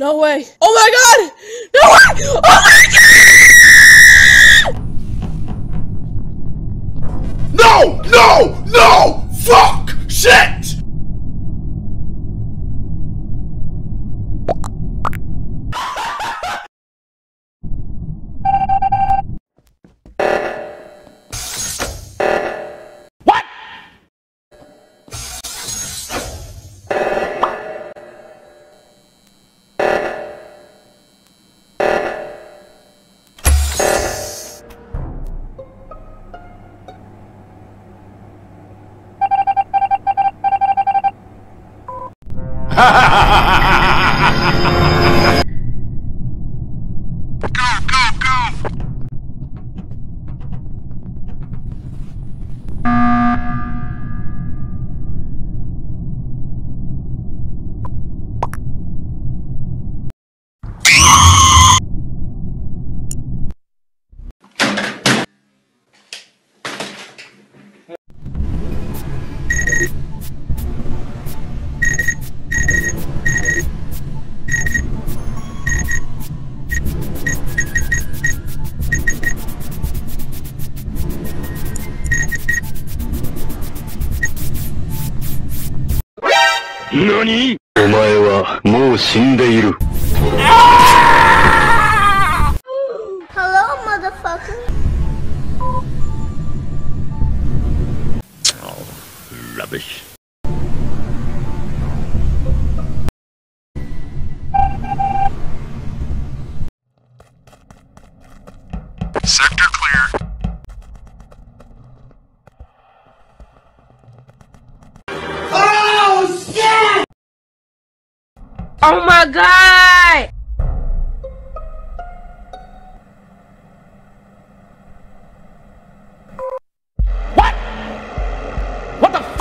No way. Oh my god! No way! Oh my god! No! No! No! Fuck! Shit! Go, go, go! ¿Nani? Omae wa mou shindeiru. Hello, motherfucker. Oh, rubbish. Sector clear. Oh my god! What? What the f?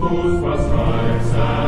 Whose was my exile?